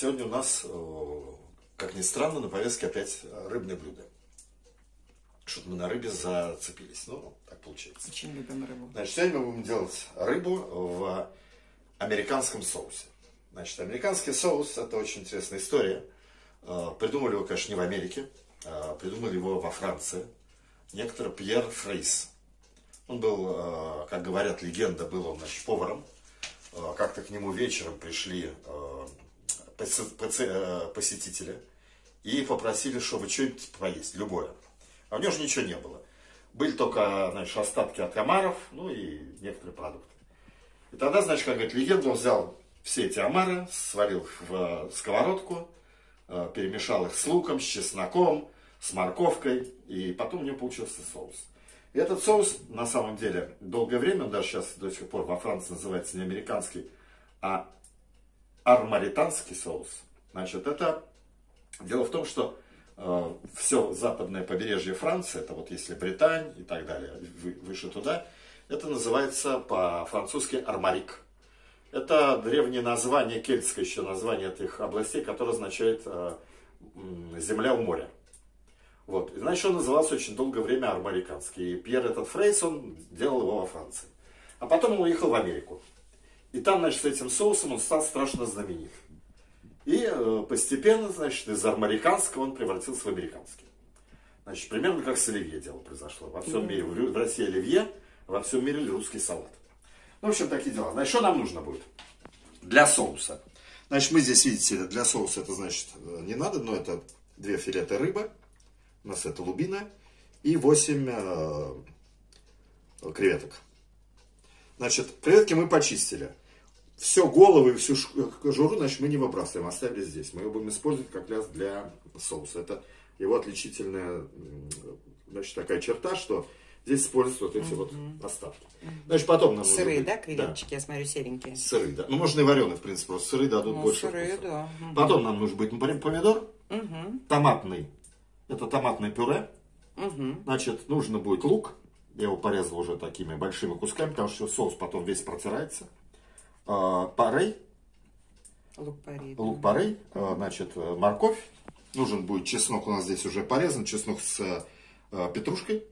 Сегодня у нас, как ни странно, на повестке опять рыбные блюда. Что-то мы на рыбе зацепились. Ну, так получается. Очень любим рыбу. Значит, сегодня мы будем делать рыбу в американском соусе. Значит, американский соус – это очень интересная история. Придумали его, конечно, не в Америке. Придумали его во Франции. Некто Пьер Фрейс. Он был, как говорят, легенда, был он, значит, поваром. Как-то к нему вечером пришли посетители и попросили, чтобы что-нибудь поесть, любое. А у него же ничего не было. Были только, значит, остатки от омаров, ну и некоторые продукты. И тогда, значит, как говорит легенда, он взял все эти омары, сварил их в сковородку, перемешал их с луком, с чесноком, с морковкой, и потом у него получился соус. И этот соус, на самом деле, долгое время, он даже сейчас до сих пор во Франции называется не американский, а армоританский соус. Значит, это дело в том, что все западное побережье Франции, это вот если Британь и так далее, выше туда, это называется по-французски арморик. Это древнее название, кельтское еще название этих областей, которое означает «земля у моря». Вот. Иначе он назывался очень долгое время армориканский. И Пьер этот Фрейс, он делал его во Франции. А потом он уехал в Америку. И там, значит, с этим соусом он стал страшно знаменит. И постепенно, значит, из армориканского он превратился в американский. Значит, примерно как с оливье дело произошло. Во всем мире, в России оливье, во всем мире русский салат. Ну, в общем, такие дела. Значит, что нам нужно будет для соуса? Значит, мы здесь, видите, для соуса это, значит, не надо, но это 2 филета рыбы. У нас это лубина и 8 креветок. Значит, креветки мы почистили. Все головы и всю кожуру, значит, мы не выбрасываем, оставили здесь. Мы ее будем использовать как раз для соуса. Это его отличительная, значит, такая черта, что здесь используются вот эти вот остатки. Значит, потом нам сырые, да, креветочки? Да. Я смотрю, серенькие. Сырые, да. Ну, можно и вареные, в принципе, просто сырые дадут больше сырые, вкуса. Да. Потом нам нужно будет, например, помидор, томатный. Это томатное пюре. Значит, нужно будет лук. Я его порезал уже такими большими кусками, потому что соус потом весь протирается. Порей. Лук-порей. Лук-порей. Значит, морковь. Нужен будет чеснок. У нас здесь уже порезан. Чеснок с петрушкой.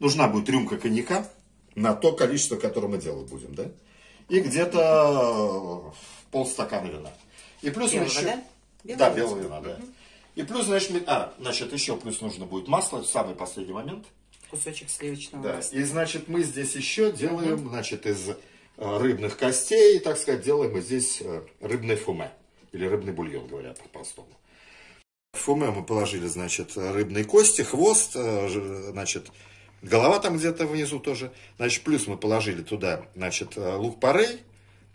Нужна будет рюмка коньяка на то количество, которое мы делать будем. Да? И где-то полстакана вина. И плюс белого, еще... да? Белого, да, белого вина, да. И плюс, значит, еще плюс нужно будет масло, в самый последний момент. Кусочек сливочного масла. И, значит, мы здесь еще делаем, значит, из рыбных костей, так сказать, делаем мы здесь рыбное фуме. Или рыбный бульон, говорят по-простому. В фуме мы положили, значит, рыбные кости, хвост, значит, голова там где-то внизу тоже. Значит, плюс мы положили туда, значит, лук-порей,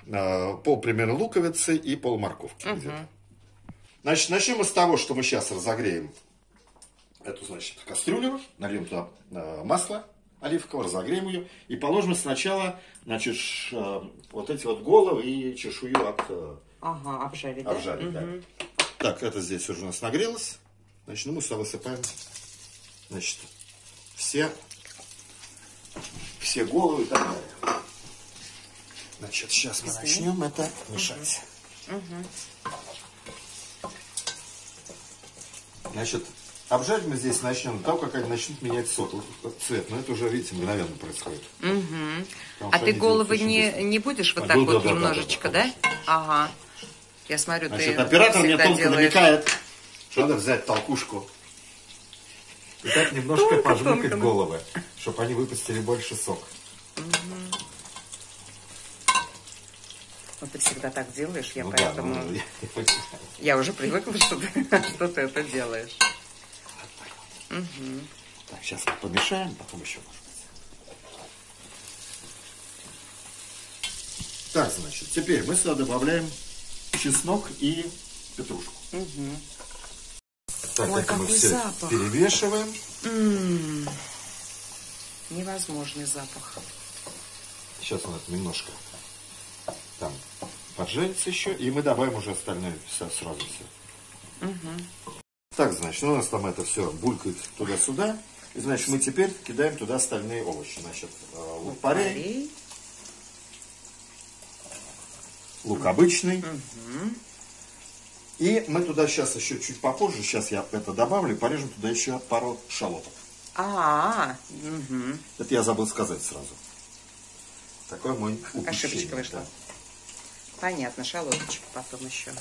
пол примерно луковицы и пол морковки где-то. Значит, начнем мы с того, что мы сейчас разогреем эту, значит, кастрюлю, нальем туда масло оливковое, разогреем ее и положим сначала, значит, вот эти вот головы и чешую от... Ага, обжарить, да? Да. Так, это здесь уже у нас нагрелось. Значит, ну, мы сюда высыпаем, значит, все головы и так далее. Значит, сейчас мы начнем это мешать. Значит, обжарить мы здесь начнем до того, как они начнут менять цвет. Но это уже, видите, мгновенно происходит. А ты головы не будешь вот так вот немножечко, да? Ага. Я смотрю, ты всегда делаешь. Значит, оператор мне тонко намекает, что надо взять толкушку. И так немножко пожмыкать головы, чтобы они выпустили больше сок. Ну, ты всегда так делаешь, я поэтому... Да, я уже привыкла, что ты это делаешь. Вот так, вот. Так, сейчас мы помешаем, потом еще, может быть. Так, значит, теперь мы сюда добавляем чеснок и петрушку. Так, ой, это мы все запах. Перемешиваем. Невозможный запах. Сейчас у нас немножко... Там поджарится еще, и мы добавим уже остальное сразу все. Так, значит, у нас там это все булькает туда-сюда. И, значит, мы теперь кидаем туда остальные овощи. Значит, лук-порей. Лук обычный. И мы туда сейчас еще чуть попозже, сейчас я это добавлю, порежем туда еще пару шалотов. Это я забыл сказать сразу. Такой мой упущение. Ошибочка вышла. Да. Понятно, шалоточек потом еще.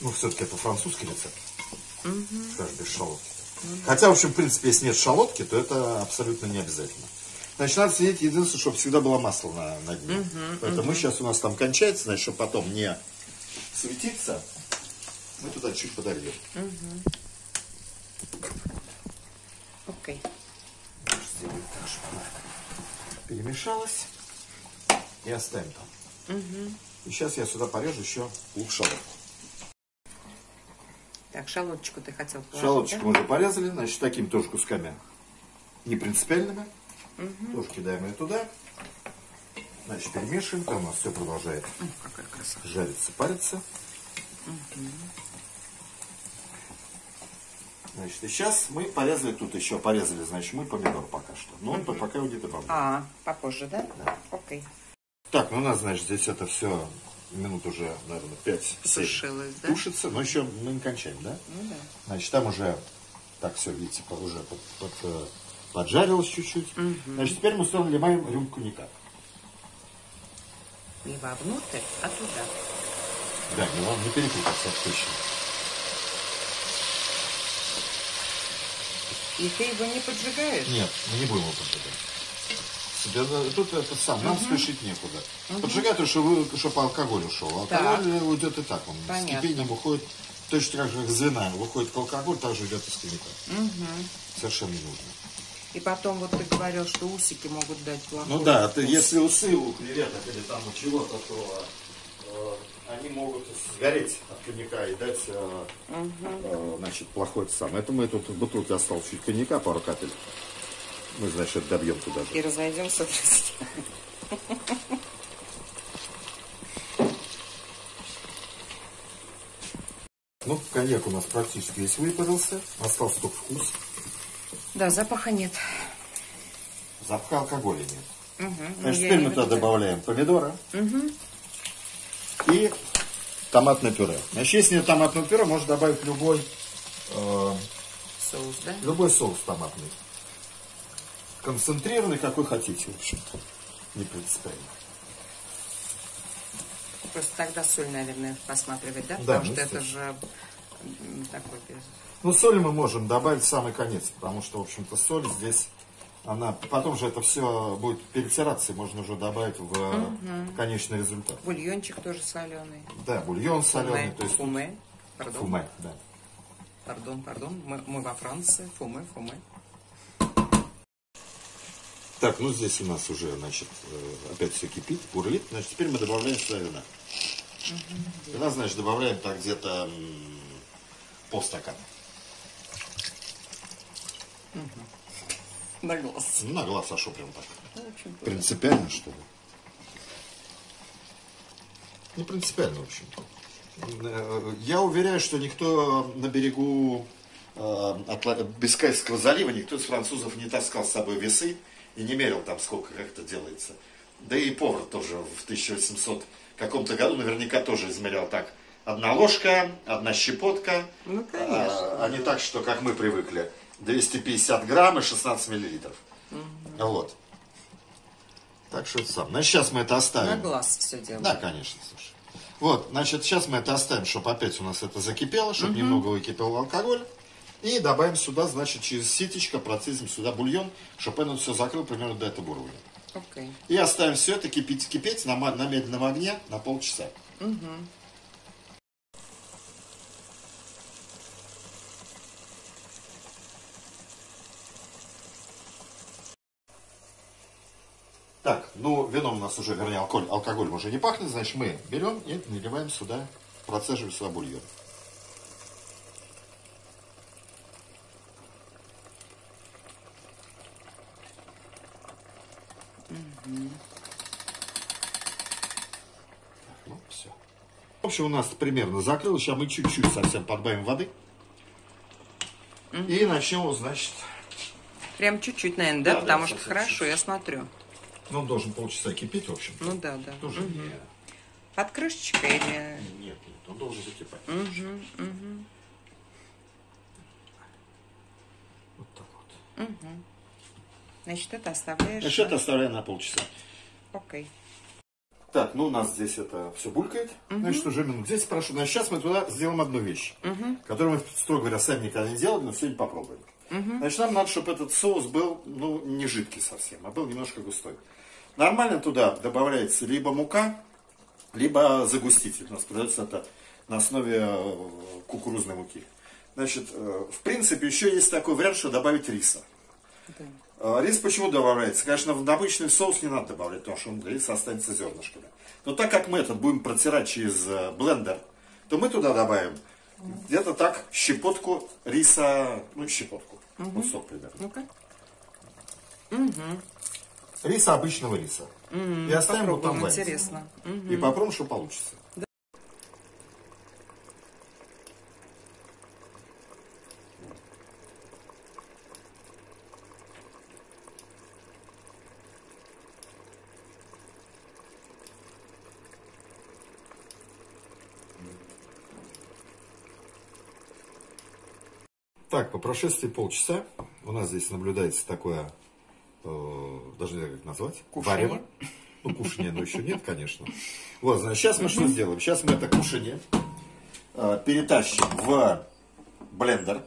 Ну, все-таки это французский рецепт. Скажешь, без шалотки. Хотя, в общем, в принципе, если нет шалотки, то это абсолютно не обязательно. Значит, надо следить, единственное, чтобы всегда было масло на дне. Поэтому мы сейчас у нас там кончается, значит, чтобы потом не светиться, мы туда чуть подольем. Окей. Сделаем так, чтобы она перемешалась. И оставим там. И сейчас я сюда порежу еще лук-шалот. Так, шалоточку ты хотел положить, шалоточку, да? Мы уже порезали, значит, такими тоже кусками не принципиальными. Тоже кидаем ее туда. Значит, перемешиваем. Там у нас все продолжает жариться, париться. Значит, и сейчас мы порезали тут еще. Порезали, значит, мы помидор пока что. Но он пока его не добавляем. Попозже, да? Да. Окей. Так, ну у нас, значит, здесь это все минут уже, наверное, 5-7 тушится. Да? Но еще мы не кончаем, да? Ну да. Значит, там уже, так все, видите, уже поджарилось чуть-чуть. Значит, теперь мы все наливаем рюмку не так. Не вовнутрь, а туда. Да, не перепутаться отлично. И ты его не поджигаешь? Нет, мы не будем его поджигать. Тут это сам, нам спешить некуда. Поджигать, чтобы алкоголь ушел. Алкоголь уйдет и так, он с кипением уходит. Точно так же, как звена выходит к алкоголю, так же идет и с кипением. Совершенно не нужно. И потом, вот ты говорил, что усики могут дать плохой. Ну да, если усы у креветок или там у чего-то, то они могут сгореть от коньяка и дать значит, плохой сам. Это мы тут в бутылке осталось чуть коньяка, пару капель. Мы, значит, добьем туда же. И разойдемся. Ну, коньяк у нас практически весь выпарился. Остался только вкус. Да, запаха нет. Запаха алкоголя нет. Значит, теперь мы туда добавляем помидоры. И томатное пюре. Значит, если нет томатного пюре, можно добавить любой соус, да? Любой соус томатный. Концентрированный, какой хотите, в общем-то. Не принципиально. Просто тогда соль, наверное, посматривать, да? Да, потому что это же такой... Ну, соль мы можем добавить в самый конец, потому что, в общем-то, соль здесь, она, потом же это все будет перетираться, и можно уже добавить в конечный результат. Бульончик тоже соленый. Да, бульон соленый. То есть... Фуме, пардон. Фуме, да. Пардон, мы во Франции, фуме. Так, ну здесь у нас уже, значит, опять все кипит, бурлит, значит, теперь мы добавляем сюда вина. Вина, значит, добавляем так где-то полстакана. На глаз. На глаз, а что прям так? Принципиально, что ли? Не принципиально, в общем-то. Я уверяю, что никто на берегу Бискайского залива, никто из французов не таскал с собой весы и не мерил там, сколько, как это делается. Да и повар тоже в 1800 каком-то году наверняка тоже измерял так. Одна ложка, одна щепотка, ну, конечно, а не так, что, как мы привыкли, 250 грамм и 16 миллилитров. Вот. Так что это сам. Значит, сейчас мы это оставим. На глаз все делаем. Да, конечно, слушай. Вот, значит, сейчас мы это оставим, чтобы опять у нас это закипело, чтобы немного выкипел алкоголь. И добавим сюда, значит, через ситечко процедим сюда бульон, чтобы он все закрыл примерно до этого уровня. И оставим все это кипеть на медленном огне на полчаса. Так, ну, вином у нас уже, вернее, алкоголь уже не пахнет, значит, мы берем и наливаем сюда, процеживаем сюда бульон. Так, ну, все. В общем, у нас примерно закрылось, сейчас мы чуть-чуть совсем подбавим воды. И начнем, значит... Прям чуть-чуть, наверное, да? Потому что хорошо, я смотрю. Ну, он должен полчаса кипеть, в общем-то. Ну да. Тоже не... Под крышечкой или... Нет. он должен закипать. Вот так вот. Значит, это оставляешь. Значит, это оставляю на полчаса. Окей. Так, ну у нас здесь это все булькает. Значит, уже минут 10 прошу. Значит, сейчас мы туда сделаем одну вещь, которую мы, строго говоря, сами никогда не делали, но сегодня попробуем. Значит, нам надо, чтобы этот соус был, ну, не жидкий совсем, а был немножко густой. Нормально туда добавляется либо мука, либо загуститель. У нас продается это на основе кукурузной муки. Значит, в принципе, еще есть такой вариант, что добавить риса. Рис почему добавляется? Конечно, в обычный соус не надо добавлять, потому что он рис останется зернышками. Но так как мы этот будем протирать через блендер, то мы туда добавим где-то так щепотку риса, ну щепотку, кусок примерно. Риса, обычного риса. И оставим вот там вариться. Интересно. И попробуем, что получится. Да. Так, по прошествии полчаса у нас здесь наблюдается такое, даже не знаю, как назвать, варево. Ну, кушанье, но еще нет, конечно. Вот, значит, сейчас мы что сделаем? Сейчас мы это кушанье перетащим в блендер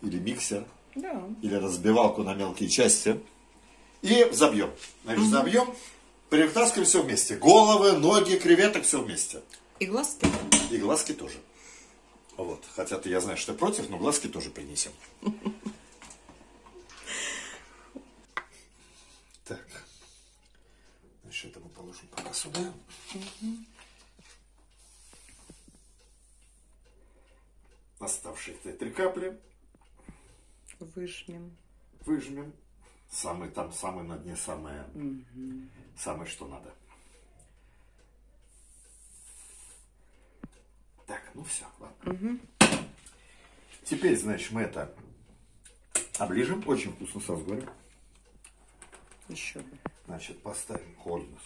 или миксер, или разбивалку на мелкие части и забьем. Значит, забьем, перетаскиваем все вместе. Головы, ноги, креветок, все вместе. И глазки. И глазки тоже. Вот. Хотя ты, я знаю, что ты против, но глазки тоже принесем. Так. Значит, это мы положим пока сюда. Оставшиеся 3 капли. Выжмем. Выжмем. Самый там, самый на дне, самое, самое что надо. Так, ну все, ладно. Теперь, значит, мы это оближем. Очень вкусно, сразу говорю. Еще бы. Значит, поставим холодец.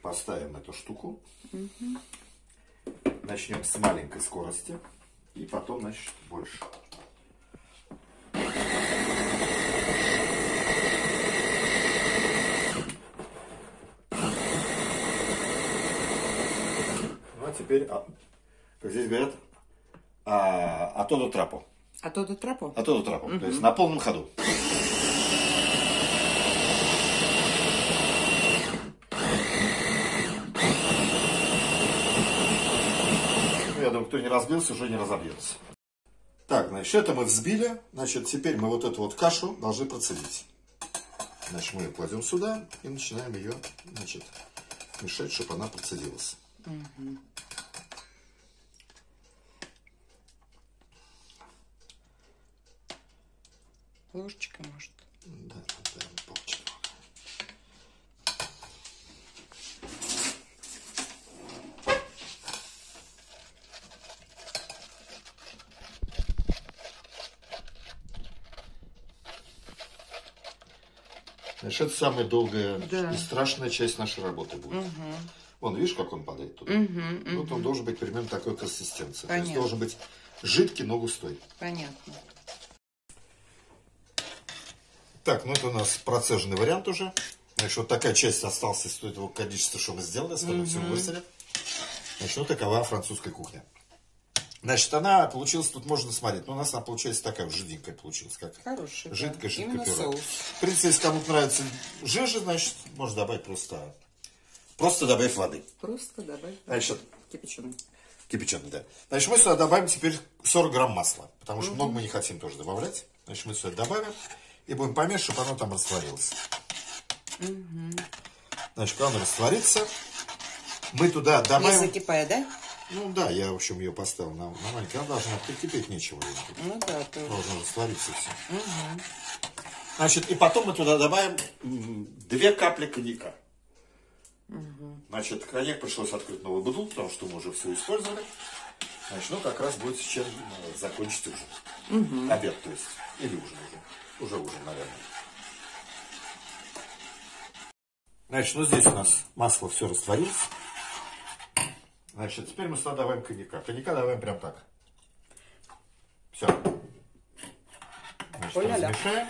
Поставим эту штуку. Начнем с маленькой скорости. И потом, значит, больше. Теперь, как здесь говорят, а то до трапу. А то до трапу? А то до трапу. То есть на полном ходу. Я думаю, кто не разбился, уже не разобьется. Так, значит, это мы взбили. Значит, теперь мы вот эту вот кашу должны процедить. Значит, мы ее кладем сюда и начинаем ее, значит, мешать, чтобы она процедилась. Ложечка, может? Да, да, полчаса. Значит, это самая долгая и страшная часть нашей работы будет. Вон, видишь, как он падает туда? Вот он должен быть примерно такой консистенции. Понятно. То есть должен быть жидкий, но густой. Понятно. Так, ну это у нас процеженный вариант уже. Значит, вот такая часть осталась из того количества, что мы сделали. Остальное все высолили. Значит, вот такова французская кухня. Значит, она получилась, тут можно смотреть. Но у нас она получается такая, жиденькая получилась. Как хорошая. Жидкая, жидкая пюре. В принципе, если кому-то нравится жижа, значит, можно добавить просто... Просто добавь воды. Просто добавь. Значит, кипяченый. Кипяченый, да. Значит, мы сюда добавим теперь 40 грамм масла. Потому что много мы не хотим тоже добавлять. Значит, мы сюда добавим. И будем помешивать, чтобы оно там растворилось. Значит, когда оно растворится, мы туда добавим... Не закипая, да? Ну да, я, в общем, ее поставил на маленький. Она должна прикипеть, нечего. Ну да, тоже. Должно раствориться все. Значит, и потом мы туда добавим 2 капли коньяка. Значит, коньяк пришлось открыть новый бутылку, потому что мы уже все использовали. Значит, ну как раз будет сейчас закончить ужин. Обед, то есть. Или ужин уже. Уже ужин, наверное. Значит, ну здесь у нас масло все растворилось. Значит, теперь мы сюда добавим коньяка. Коньяка добавим прям так. Все. Значит, размешаем.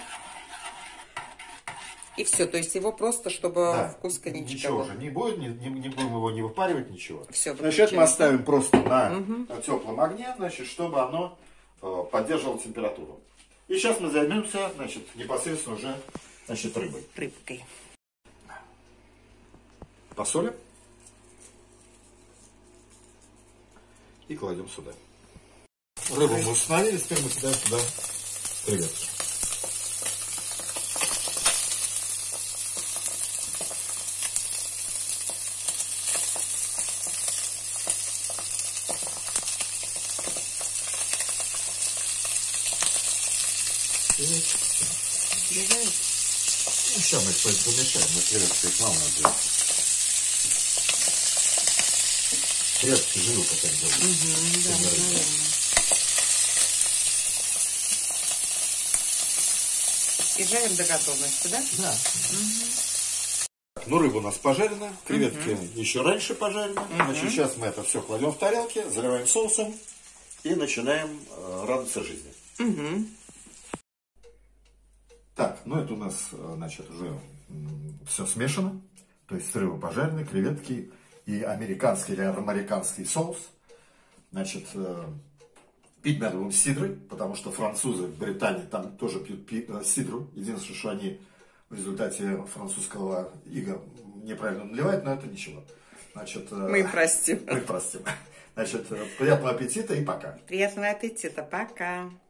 И все, то есть его просто, чтобы да, вкус коньячка. Ничего уже не будет, не будем его не выпаривать, ничего. Все, значит, мы оставим просто на теплом огне, значит, чтобы оно поддерживало температуру. И сейчас мы займемся, значит, непосредственно уже, значит, рыбой. Рыбкой. Посолим. И кладем сюда. Рыбу мы установили, теперь мы кидаем сюда креветки. Ну, сейчас мы их помешаем, но креветки их мало надо делать. Креветки живут, как они делают. Да, и жарим до готовности, да? Да. Ну, рыба у нас пожарена, креветки еще раньше пожарены. Значит, сейчас мы это все кладем в тарелки, заливаем соусом и начинаем радоваться жизни. Так, ну это у нас, значит, уже все смешано. То есть рыба пожаренная, креветки и американский или армориканский соус. Значит, пить надо будем сидрой, потому что французы в Британии там тоже пьют сидру. Единственное, что они в результате французского ига неправильно наливают, но это ничего. Значит, мы простим. Мы простим. Значит, приятного аппетита и пока. Приятного аппетита, пока.